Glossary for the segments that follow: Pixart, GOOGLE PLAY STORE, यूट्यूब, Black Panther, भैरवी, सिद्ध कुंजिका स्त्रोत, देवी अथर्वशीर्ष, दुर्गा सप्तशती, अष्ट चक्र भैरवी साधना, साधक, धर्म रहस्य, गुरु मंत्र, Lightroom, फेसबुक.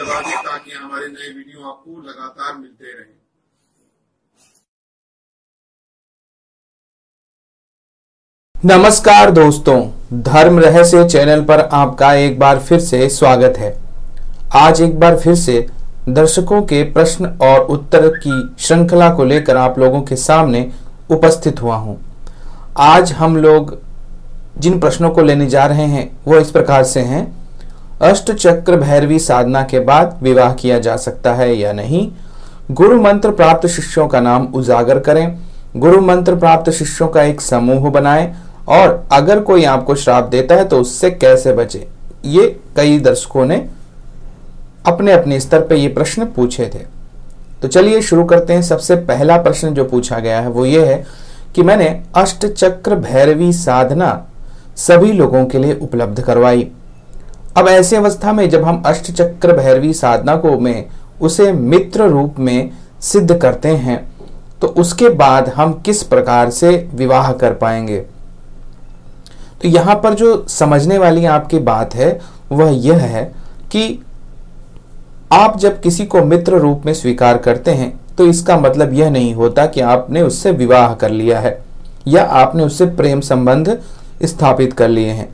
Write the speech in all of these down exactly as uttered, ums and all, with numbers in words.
दबा दें ताकि हमारे नए वीडियो आपको लगातार मिलते रहें। नमस्कार दोस्तों, धर्म रहस्य चैनल पर आपका एक बार फिर से स्वागत है। आज एक बार फिर से दर्शकों के प्रश्न और उत्तर की श्रृंखला को लेकर आप लोगों के सामने उपस्थित हुआ हूं। आज हम लोग जिन प्रश्नों को लेने जा रहे हैं वो इस प्रकार से हैं। अष्ट चक्र भैरवी साधना के बाद विवाह किया जा सकता है या नहीं। गुरु मंत्र प्राप्त शिष्यों का नाम उजागर करें। गुरु मंत्र प्राप्त शिष्यों का एक समूह बनाएं और अगर कोई आपको श्राप देता है तो उससे कैसे बचे। ये कई दर्शकों ने अपने अपने स्तर पे ये प्रश्न पूछे थे, तो चलिए शुरू करते हैं। सबसे पहला प्रश्न जो पूछा गया है वो ये है कि मैंने अष्ट चक्र भैरवी साधना सभी लोगों के लिए उपलब्ध करवाई। अब ऐसी अवस्था में जब हम अष्ट चक्र भैरवी साधना को में उसे मित्र रूप में सिद्ध करते हैं तो उसके बाद हम किस प्रकार से विवाह कर पाएंगे। तो यहाँ पर जो समझने वाली आपकी बात है वह यह है कि आप जब किसी को मित्र रूप में स्वीकार करते हैं तो इसका मतलब यह नहीं होता कि आपने उससे विवाह कर लिया है या आपने उससे प्रेम संबंध स्थापित कर लिए हैं।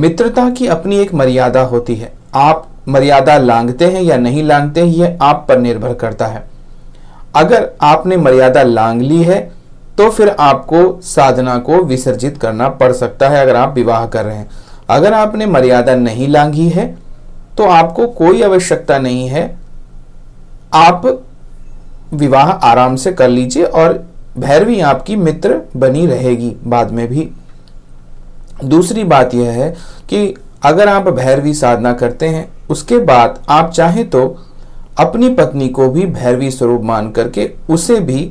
मित्रता की अपनी एक मर्यादा होती है। आप मर्यादा लांघते हैं या नहीं लांघते यह आप पर निर्भर करता है। अगर आपने मर्यादा लांघ ली है तो फिर आपको साधना को विसर्जित करना पड़ सकता है अगर आप विवाह कर रहे हैं। अगर आपने मर्यादा नहीं लांघी है तो आपको कोई आवश्यकता नहीं है, आप विवाह आराम से कर लीजिए और भैरवी आपकी मित्र बनी रहेगी बाद में भी। दूसरी बात यह है कि अगर आप भैरवी साधना करते हैं उसके बाद आप चाहें तो अपनी पत्नी को भी भैरवी स्वरूप मान करके उसे भी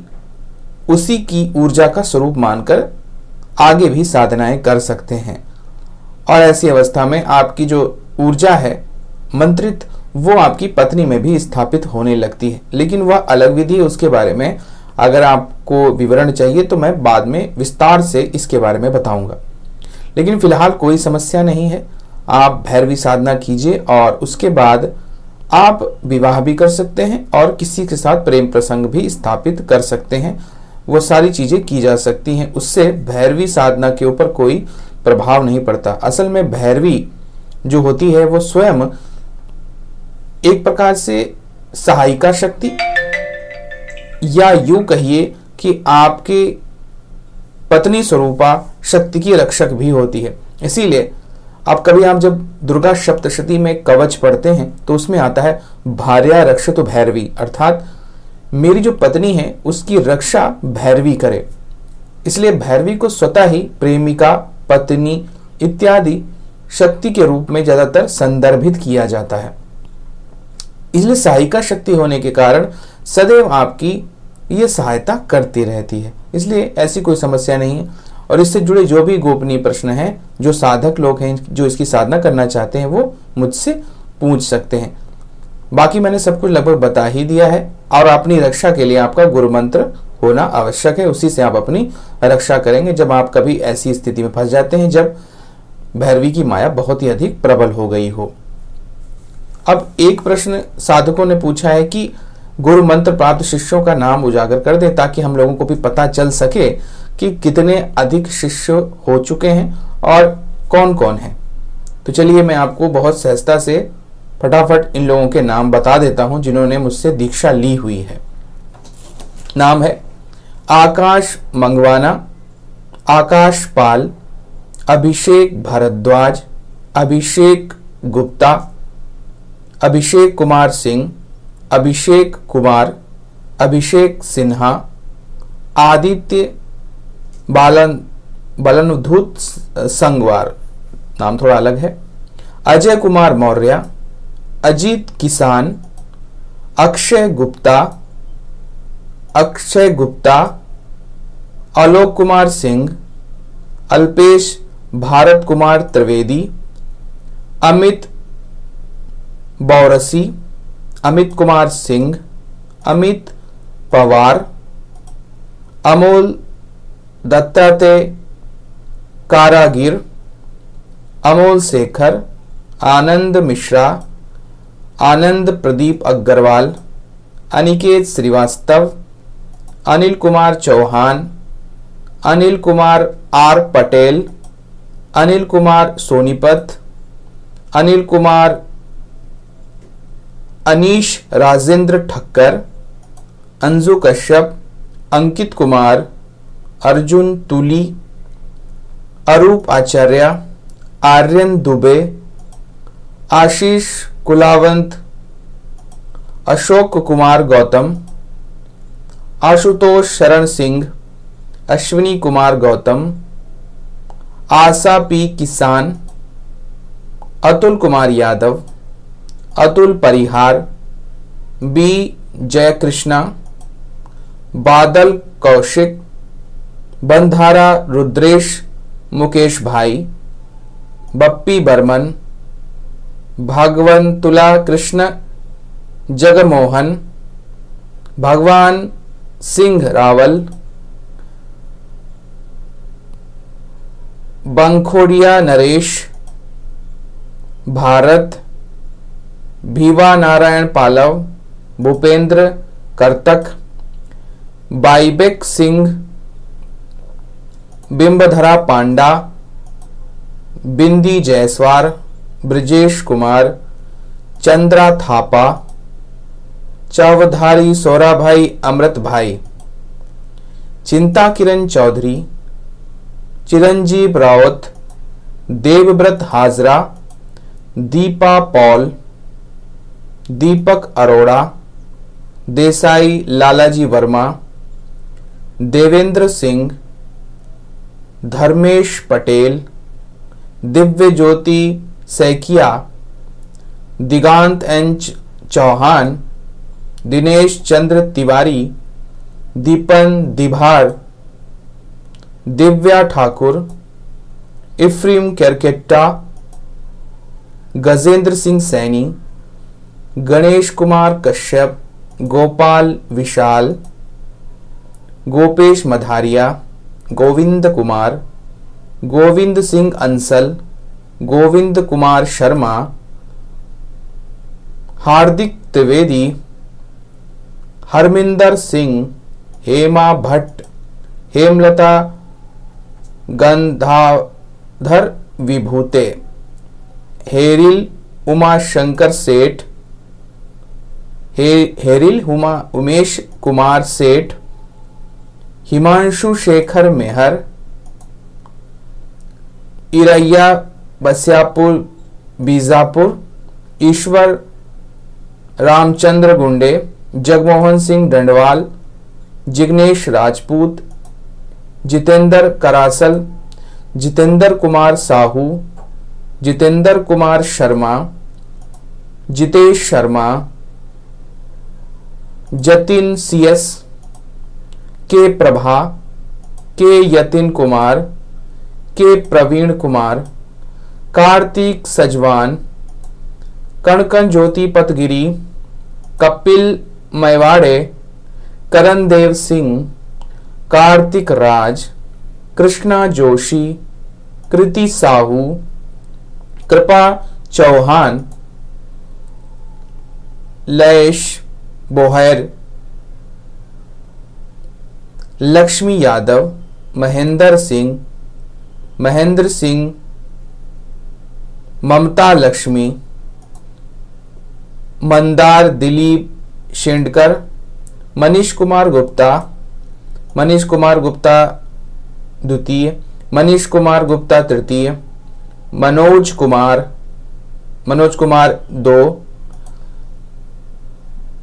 उसी की ऊर्जा का स्वरूप मानकर आगे भी साधनाएं कर सकते हैं। और ऐसी अवस्था में आपकी जो ऊर्जा है मंत्रित वो आपकी पत्नी में भी स्थापित होने लगती है। लेकिन वह अलग विधि है, उसके बारे में अगर आपको विवरण चाहिए तो मैं बाद में विस्तार से इसके बारे में बताऊंगा। लेकिन फिलहाल कोई समस्या नहीं है, आप भैरवी साधना कीजिए और उसके बाद आप विवाह भी कर सकते हैं और किसी के साथ प्रेम प्रसंग भी स्थापित कर सकते हैं। वो सारी चीज़ें की जा सकती हैं, उससे भैरवी साधना के ऊपर कोई प्रभाव नहीं पड़ता। असल में भैरवी जो होती है वो स्वयं एक प्रकार से सहायिका शक्ति या यूँ कहिए कि आपके पत्नी स्वरूपा शक्ति की रक्षक भी होती है। इसीलिए अब कभी आप जब दुर्गा सप्तशती में कवच पढ़ते हैं तो उसमें आता है भार्या रक्षतु भैरवी, अर्थात मेरी जो पत्नी है उसकी रक्षा भैरवी करे। इसलिए भैरवी को स्वतः ही प्रेमिका, पत्नी इत्यादि शक्ति के रूप में ज़्यादातर संदर्भित किया जाता है। इसलिए सहायिका शक्ति होने के कारण सदैव आपकी ये सहायता करती रहती है, इसलिए ऐसी कोई समस्या नहीं है। और इससे जुड़े जो भी गोपनीय प्रश्न हैं, जो साधक लोग हैं जो इसकी साधना करना चाहते हैं वो मुझसे पूछ सकते हैं। बाकी मैंने सब कुछ लगभग बता ही दिया है। और अपनी रक्षा के लिए आपका गुरु मंत्र होना आवश्यक है, उसी से आप अपनी रक्षा करेंगे जब आप कभी ऐसी स्थिति में फंस जाते हैं जब भैरवी की माया बहुत ही अधिक प्रबल हो गई हो। अब एक प्रश्न साधकों ने पूछा है कि गुरु मंत्र प्राप्त शिष्यों का नाम उजागर कर दें ताकि हम लोगों को भी पता चल सके कि कितने अधिक शिष्य हो चुके हैं और कौन कौन हैं। तो चलिए मैं आपको बहुत सहजता से फटाफट इन लोगों के नाम बता देता हूं जिन्होंने मुझसे दीक्षा ली हुई है। नाम है आकाश मंगवाना, आकाश पाल, अभिषेक भारद्वाज, अभिषेक गुप्ता, अभिषेक कुमार सिंह, अभिषेक कुमार, अभिषेक सिन्हा, आदित्य बालन बलनधुत संगवार, नाम थोड़ा अलग है, अजय कुमार मौर्य, अजीत किसान, अक्षय गुप्ता, अक्षय गुप्ता, आलोक कुमार सिंह, अल्पेश भारत कुमार त्रिवेदी, अमित बौरसी, अमित कुमार सिंह, अमित पवार, अमोल दत्तात्रेय कारागिर, अमोल शेखर, आनंद मिश्रा, आनंद प्रदीप अग्रवाल, अनिकेत श्रीवास्तव, अनिल कुमार चौहान, अनिल कुमार आर पटेल, अनिल कुमार सोनीपत, अनिल कुमार अनीश राजेंद्र ठक्कर, अंजू कश्यप, अंकित कुमार, अर्जुन तुली, अरूप आचार्य, आर्यन दुबे, आशीष कुलावंत, अशोक कुमार गौतम, आशुतोष शरण सिंह, अश्विनी कुमार गौतम, आशा पी किसान, अतुल कुमार यादव, अतुल परिहार, बी जयकृष्णा, बादल कौशिक, बंधारा रुद्रेश, मुकेश भाई, बप्पी बर्मन, भगवंतुला कृष्ण, जगमोहन, भगवान सिंह रावल, बंखोड़िया नरेश, भारत, भीवा नारायण पालव, भूपेंद्र कर्तक, बाईबेक सिंह, बिंबधरा पांडा, बिंदी जयसवार, ब्रजेश कुमार, चंद्रा थापा, चौधरी सोरा भाई अमृत भाई, चिंता किरण चौधरी, चिरंजीव रावत, देवव्रत हाजरा, दीपा पॉल, दीपक अरोड़ा, देसाई लालाजी वर्मा, देवेंद्र सिंह, धर्मेश पटेल, दिव्य ज्योति सैकिया, दिगांत एन चौहान, दिनेश चंद्र तिवारी, दीपन दिभार, दिव्या ठाकुर, इफ्रीम कैरकेट्टा, गजेंद्र सिंह सैनी, गणेश कुमार कश्यप, गोपाल विशाल, गोपेश मधारिया, गोविंद कुमार, गोविंद सिंह अंसल, गोविंद कुमार शर्मा, हार्दिक त्रिवेदी, हरमिंदर सिंह, हेमा भट्ट, हेमलता गंधाधर विभूते, हेरिल उमाशंकर सेठ, हे, हेरिल हुमा उमेश कुमार सेठ, हिमांशु शेखर मेहर, इरैया बस्यापुर बीजापुर, ईश्वर रामचंद्र गुंडे, जगमोहन सिंह डंडवाल, जिग्नेश राजपूत, जितेंद्र करासल, जितेंद्र कुमार साहू, जितेंद्र कुमार शर्मा, जितेश शर्मा, जतिन सीएस, के प्रभा, के यतिन कुमार, के प्रवीण कुमार, कार्तिक सजवान, कणकन ज्योति पतगिरी, कपिल मैवाड़े, करणदेव सिंह, कार्तिक राज, कृष्णा जोशी, कृति साहू, कृपा चौहान, लयेश बोहर, लक्ष्मी यादव, महेंद्र सिंह, महेंद्र सिंह, ममता लक्ष्मी, मंदार दिलीप शेंडकर, मनीष कुमार गुप्ता, मनीष कुमार गुप्ता द्वितीय, मनीष कुमार गुप्ता तृतीय, मनोज कुमार, मनोज कुमार दो,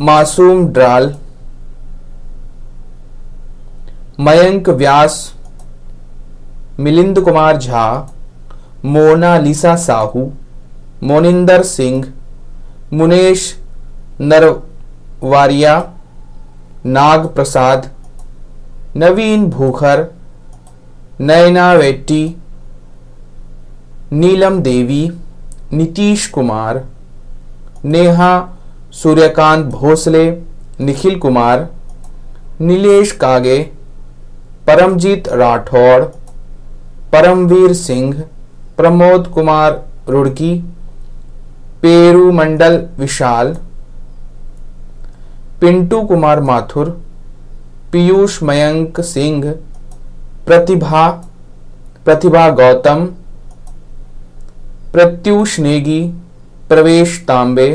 मासूम ड्राल, मयंक व्यास, मिलिंद कुमार झा, मोनालिसा साहू, मोनिंदर सिंह, मुनेश नरवारिया, नाग प्रसाद, नवीन भूखर, नैना वेट्टी, नीलम देवी, नीतीश कुमार, नेहा सूर्यकांत भोसले, निखिल कुमार, नीलेश कागे, परमजीत राठौड़, परमवीर सिंह, प्रमोद कुमार रुड़की, पेरूमंडल विशाल, पिंटू कुमार माथुर, पीयूष मयंक सिंह, प्रतिभा प्रतिभा गौतम, प्रत्यूष नेगी, प्रवेश तांबे,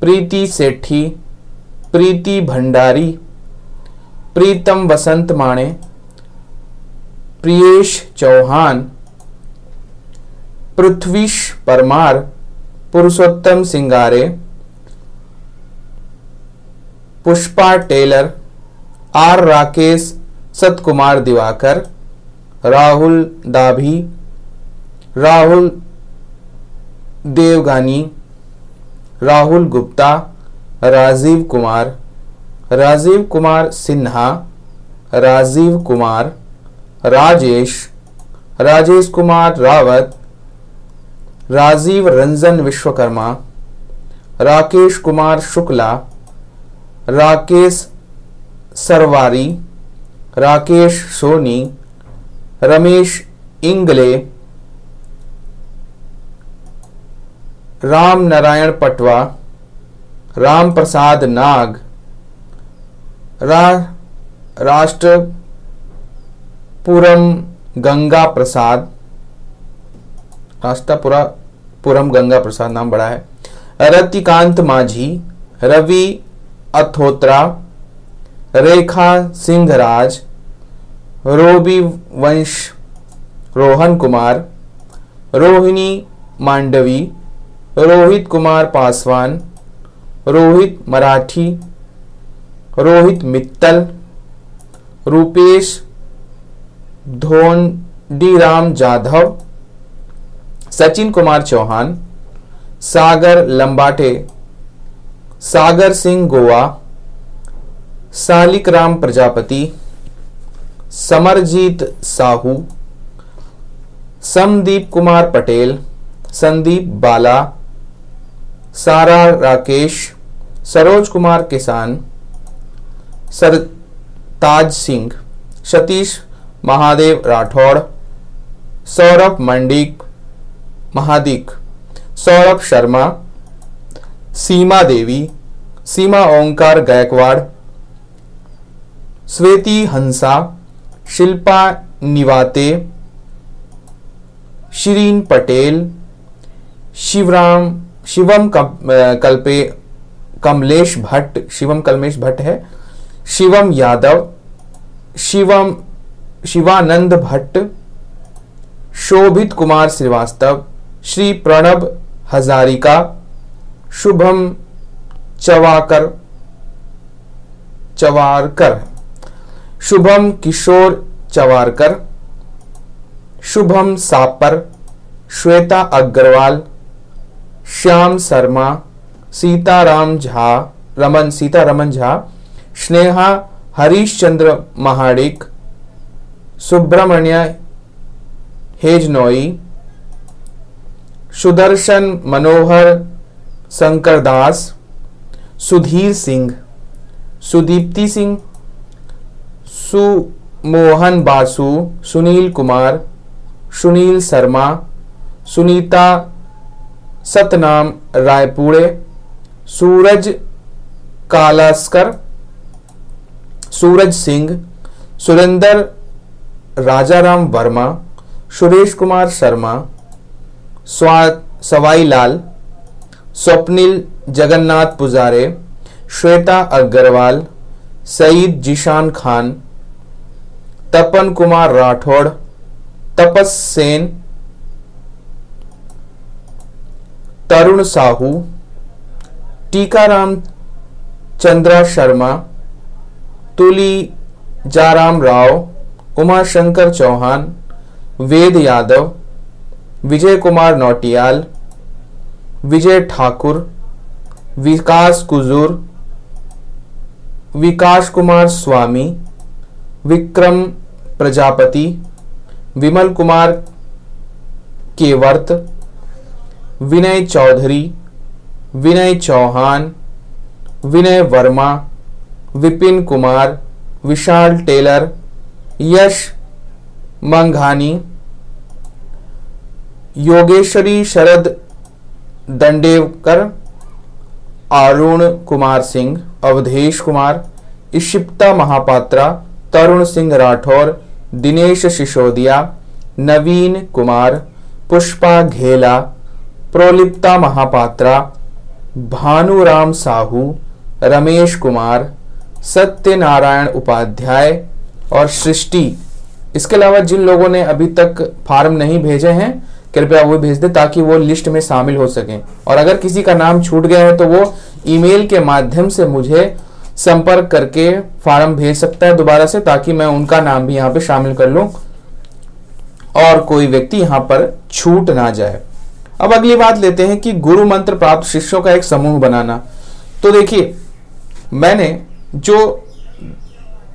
प्रीति सेठी, प्रीति भंडारी, प्रीतम वसंत माणे, प्रियेश चौहान, पृथ्वीश परमार, पुरुषोत्तम सिंगारे, पुष्पा टेलर, आर राकेश, सतकुमार दिवाकर, राहुल दाभी, राहुल देवगानी, राहुल गुप्ता, राजीव कुमार, राजीव कुमार सिन्हा, राजीव कुमार, राजेश, राजेश कुमार रावत, राजीव रंजन विश्वकर्मा, राकेश कुमार शुक्ला, राकेश सरवारी, राकेश सोनी, रमेश इंगले, राम नारायण पटवा, राम प्रसाद नाग, रा, राष्ट्रपुरम गंगा प्रसाद, राष्ट्रपुरा पुरम गंगा प्रसाद नाम बड़ा है, रतिकांत माझी, रवि अथोत्रा, रेखा सिंहराज, रोबी वंश, रोहन कुमार, रोहिणी मांडवी, रोहित कुमार पासवान, रोहित मराठी, रोहित मित्तल, रूपेश धोंडीराम जाधव, सचिन कुमार चौहान, सागर लंबाटे, सागर सिंह गोवा, सालिक राम प्रजापति, समरजीत साहू, समदीप कुमार पटेल, संदीप बाला, सारा राकेश, सरोज कुमार किसान, सरताज सिंह, सतीश महादेव राठौड़, सौरभ मंडिक महादिक, सौरभ शर्मा, सीमा देवी, सीमा ओंकार गायकवाड़, श्वेती हंसा, शिल्पा निवाते, शिरीन पटेल, शिवराम शिवम कल्पे, कमलेश भट्ट, शिवम कमलेश भट्ट है, शिवम यादव, शिवम शिवानंद भट्ट, शोभित कुमार श्रीवास्तव, श्री प्रणब हजारिका, शुभम चवाकर चवारकर शुभम किशोर चवारकर, शुभम सापर, श्वेता अग्रवाल, श्याम शर्मा, सीताराम झा रमन सीतारमन झा, स्नेहा हरीश चंद्र महाडिक, सुब्रमण्य हेजनोई, सुदर्शन मनोहर शंकरदास, सुधीर सिंह, सुदीप्ति सिंह, सुमोहन बासु, सुनील कुमार, सुनील शर्मा, सुनीता सतनाम रायपुड़े, सूरज कालास्कर, सूरज सिंह, सुरेंद्र राजाराम वर्मा, सुरेश कुमार शर्मा, सवाईलाल, स्वप्निल जगन्नाथ पुजारे, श्वेता अग्रवाल, सईद जिशान खान, तपन कुमार राठौड़, तपस सेन, तरुण साहू, टीकाराम चंद्रा शर्मा, तुली जाराम राव, उमाशंकर चौहान, वेद यादव, विजय कुमार नौटियाल, विजय ठाकुर, विकास कुजूर, विकास कुमार स्वामी, विक्रम प्रजापति, विमल कुमार केवर्त, विनय चौधरी, विनय चौहान, विनय वर्मा, विपिन कुमार, विशाल टेलर, यश मंघानी, योगेश्वरी शरद दंडेवकर, अरुण कुमार सिंह, अवधेश कुमार, इशिप्ता महापात्रा, तरुण सिंह राठौर, दिनेश सिसोदिया, नवीन कुमार, पुष्पा घेला, प्रोलिप्ता महापात्रा, भानुराम साहू, रमेश कुमार, सत्यनारायण उपाध्याय और सृष्टि। इसके अलावा जिन लोगों ने अभी तक फॉर्म नहीं भेजे हैं कृपया वो भेज दें ताकि वो लिस्ट में शामिल हो सकें। और अगर किसी का नाम छूट गया है तो वो ईमेल के माध्यम से मुझे संपर्क करके फॉर्म भेज सकता है दोबारा से, ताकि मैं उनका नाम भी यहाँ पे शामिल कर लूँ और कोई व्यक्ति यहाँ पर छूट ना जाए। अब अगली बात लेते हैं कि गुरु मंत्र प्राप्त शिष्यों का एक समूह बनाना। तो देखिए, मैंने जो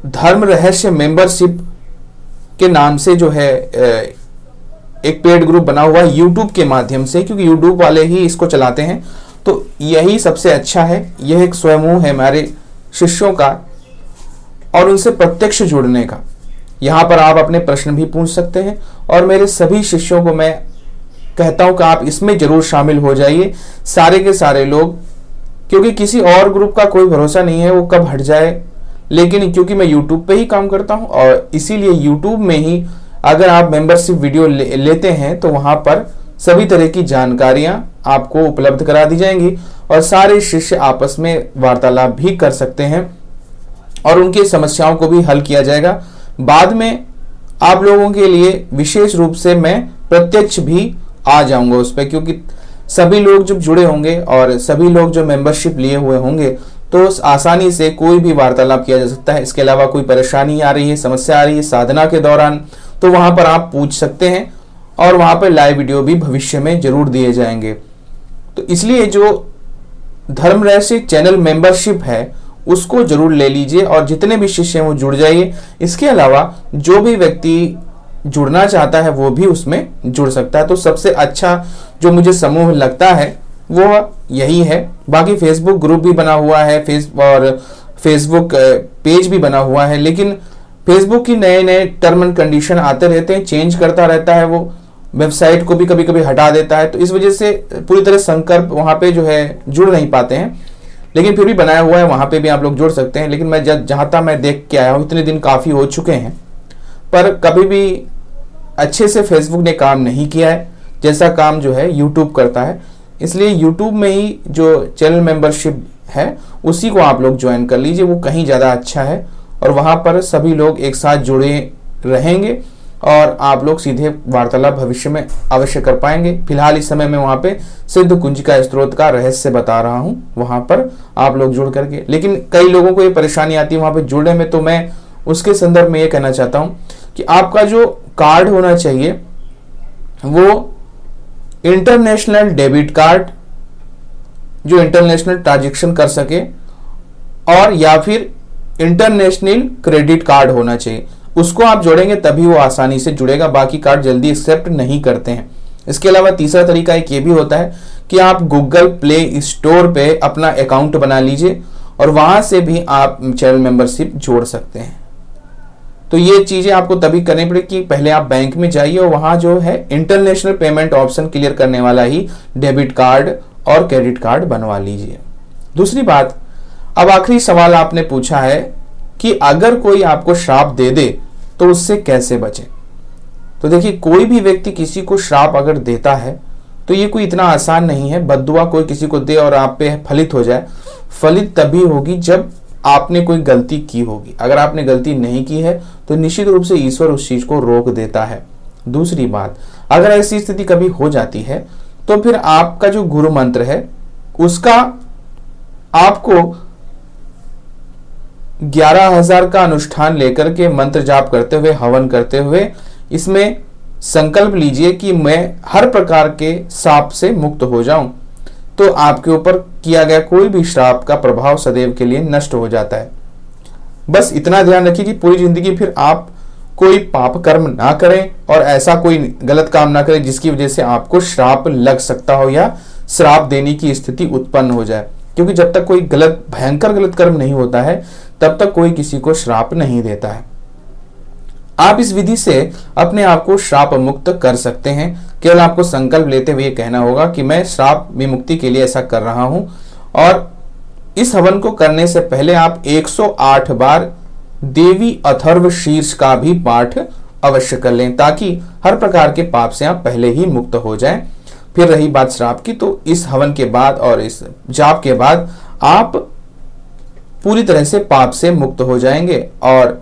धर्म रहस्य मेंबरशिप के नाम से जो है एक पेड ग्रुप बना हुआ है यूट्यूब के माध्यम से, क्योंकि यूट्यूब वाले ही इसको चलाते हैं, तो यही सबसे अच्छा है। यह एक समूह है हमारे शिष्यों का और उनसे प्रत्यक्ष जुड़ने का। यहाँ पर आप अपने प्रश्न भी पूछ सकते हैं और मेरे सभी शिष्यों को मैं कहता हूँ कि आप इसमें जरूर शामिल हो जाइए, सारे के सारे लोग, क्योंकि किसी और ग्रुप का कोई भरोसा नहीं है वो कब हट जाए। लेकिन क्योंकि मैं यूट्यूब पे ही काम करता हूँ और इसीलिए यूट्यूब में ही अगर आप मेंबरशिप वीडियो ले, लेते हैं तो वहाँ पर सभी तरह की जानकारियाँ आपको उपलब्ध करा दी जाएंगी और सारे शिष्य आपस में वार्तालाप भी कर सकते हैं और उनकी समस्याओं को भी हल किया जाएगा। बाद में आप लोगों के लिए विशेष रूप से मैं प्रत्यक्ष भी आ जाऊंगा उस पर, क्योंकि सभी लोग जब जुड़े होंगे और सभी लोग जो मेंबरशिप लिए हुए होंगे तो आसानी से कोई भी वार्तालाप किया जा सकता है। इसके अलावा कोई परेशानी आ रही है, समस्या आ रही है साधना के दौरान, तो वहाँ पर आप पूछ सकते हैं और वहाँ पर लाइव वीडियो भी भविष्य में जरूर दिए जाएंगे। तो इसलिए जो धर्म रहस्य चैनल मेंबरशिप है उसको जरूर ले लीजिए और जितने भी शिष्य हैं वो जुड़ जाइए। इसके अलावा जो भी व्यक्ति जुड़ना चाहता है वो भी उसमें जुड़ सकता है। तो सबसे अच्छा जो मुझे समूह लगता है वो यही है। बाकी फेसबुक ग्रुप भी बना हुआ है, फेस और फेसबुक पेज भी बना हुआ है, लेकिन फेसबुक की नए नए टर्म एंड कंडीशन आते रहते हैं, चेंज करता रहता है, वो वेबसाइट को भी कभी कभी हटा देता है, तो इस वजह से पूरी तरह संकल्प वहाँ पर जो है जुड़ नहीं पाते हैं। लेकिन फिर भी बनाया हुआ है, वहाँ पे भी आप लोग जुड़ सकते हैं। लेकिन मैं जहाँ तक मैं देख के आया हूँ इतने दिन काफ़ी हो चुके हैं, पर कभी भी अच्छे से फेसबुक ने काम नहीं किया है जैसा काम जो है यूट्यूब करता है। इसलिए यूट्यूब में ही जो चैनल मेंबरशिप है उसी को आप लोग ज्वाइन कर लीजिए, वो कहीं ज़्यादा अच्छा है और वहाँ पर सभी लोग एक साथ जुड़े रहेंगे और आप लोग सीधे वार्तालाप भविष्य में अवश्य कर पाएंगे। फिलहाल इस समय मैं वहाँ पे सिद्ध कुंजिका स्त्रोत का रहस्य बता रहा हूँ, वहाँ पर आप लोग जुड़ करके। लेकिन कई लोगों को ये परेशानी आती है वहाँ पे जुड़ने में, तो मैं उसके संदर्भ में ये कहना चाहता हूँ कि आपका जो कार्ड होना चाहिए वो इंटरनेशनल डेबिट कार्ड जो इंटरनेशनल ट्रांजेक्शन कर सके, और या फिर इंटरनेशनल क्रेडिट कार्ड होना चाहिए। उसको आप जोड़ेंगे तभी वो आसानी से जुड़ेगा, बाकी कार्ड जल्दी एक्सेप्ट नहीं करते हैं। इसके अलावा तीसरा तरीका एक ये भी होता है कि आप गूगल प्ले स्टोर पे अपना अकाउंट बना लीजिए और वहाँ से भी आप चैनल मेंबरशिप जोड़ सकते हैं। तो ये चीज़ें आपको तभी करनी पड़ेगी, पहले आप बैंक में जाइए और वहाँ जो है इंटरनेशनल पेमेंट ऑप्शन क्लियर करने वाला ही डेबिट कार्ड और क्रेडिट कार्ड बनवा लीजिए। दूसरी बात, अब आखिरी सवाल आपने पूछा है कि अगर कोई आपको श्राप दे दे तो उससे कैसे बचें। तो देखिए, कोई भी व्यक्ति किसी को श्राप अगर देता है तो ये कोई इतना आसान नहीं है। बद्दुआ कोई किसी को दे और आप पे फलित हो जाए, फलित तभी होगी जब आपने कोई गलती की होगी। अगर आपने गलती नहीं की है तो निश्चित रूप से ईश्वर उस चीज़ को रोक देता है। दूसरी बात, अगर ऐसी स्थिति कभी हो जाती है तो फिर आपका जो गुरु मंत्र है उसका आपको ग्यारह हजार का अनुष्ठान लेकर के मंत्र जाप करते हुए, हवन करते हुए इसमें संकल्प लीजिए कि मैं हर प्रकार के साप से मुक्त हो जाऊं, तो आपके ऊपर किया गया कोई भी श्राप का प्रभाव सदैव के लिए नष्ट हो जाता है। बस इतना ध्यान रखिए कि पूरी जिंदगी फिर आप कोई पाप कर्म ना करें और ऐसा कोई गलत काम ना करें जिसकी वजह से आपको श्राप लग सकता हो या श्राप देने की स्थिति उत्पन्न हो जाए, क्योंकि जब तक कोई गलत भयंकर गलत कर्म नहीं होता है तब तक कोई किसी को श्राप नहीं देता है। आप इस विधि से अपने आप को श्राप मुक्त कर सकते हैं। केवल आपको संकल्प लेते हुए कहना होगा कि मैं श्राप विमुक्ति के लिए ऐसा कर रहा हूं, और इस हवन को करने से पहले आप एक सौ आठ बार देवी अथर्वशीर्ष का भी पाठ अवश्य कर लें, ताकि हर प्रकार के पाप से आप पहले ही मुक्त हो जाएं। फिर रही बात श्राप की, तो इस हवन के बाद और इस जाप के बाद आप पूरी तरह से पाप से मुक्त हो जाएंगे और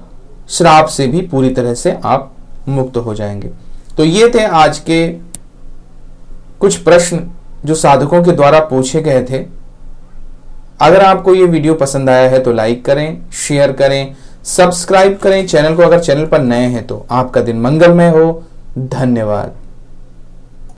श्राप से भी पूरी तरह से आप मुक्त हो जाएंगे। तो ये थे आज के कुछ प्रश्न जो साधकों के द्वारा पूछे गए थे। अगर आपको ये वीडियो पसंद आया है तो लाइक करें, शेयर करें, सब्सक्राइब करें चैनल को अगर चैनल पर नए हैं तो। आपका दिन मंगलमय हो। धन्यवाद।